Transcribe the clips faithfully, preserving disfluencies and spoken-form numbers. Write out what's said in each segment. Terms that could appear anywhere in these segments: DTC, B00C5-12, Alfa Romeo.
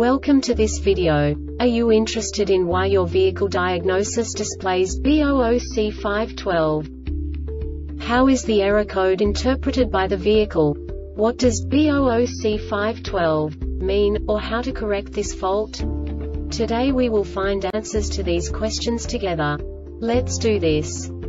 Welcome to this video. Are you interested in why your vehicle diagnosis displays B zero zero C five one two? How is the error code interpreted by the vehicle? What does B zero zero C five one two mean, or how to correct this fault? Today we will find answers to these questions together. Let's do this.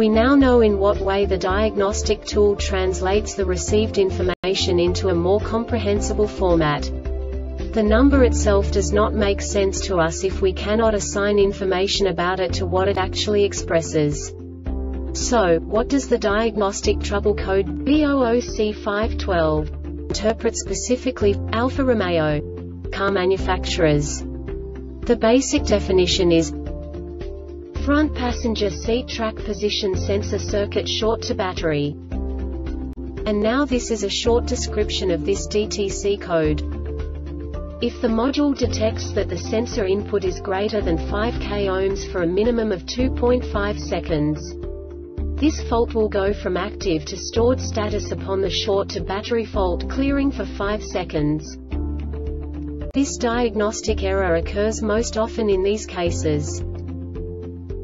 We now know in what way the diagnostic tool translates the received information into a more comprehensible format. The number itself does not make sense to us if we cannot assign information about it to what it actually expresses. So, what does the diagnostic trouble code B zero zero C five one two interpret specifically for Alfa Romeo car manufacturers? The basic definition is front passenger seat track position sensor circuit short to battery. And now this is a short description of this D T C code. If the module detects that the sensor input is greater than five k ohms for a minimum of two point five seconds, this fault will go from active to stored status upon the short to battery fault clearing for five seconds. This diagnostic error occurs most often in these cases.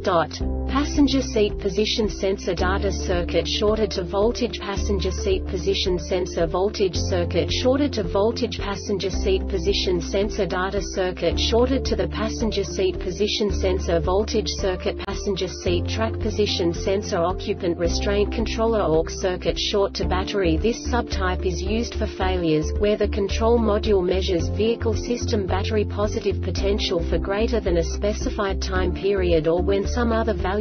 Dot. Passenger seat position sensor data circuit shorted to voltage. Passenger seat position sensor voltage circuit shorted to voltage. Passenger seat position sensor data circuit shorted to the passenger seat position sensor voltage circuit. Passenger seat track position sensor occupant restraint controller O R C circuit short to battery. This subtype is used for failures where the control module measures vehicle system battery positive potential for greater than a specified time period, or when some other value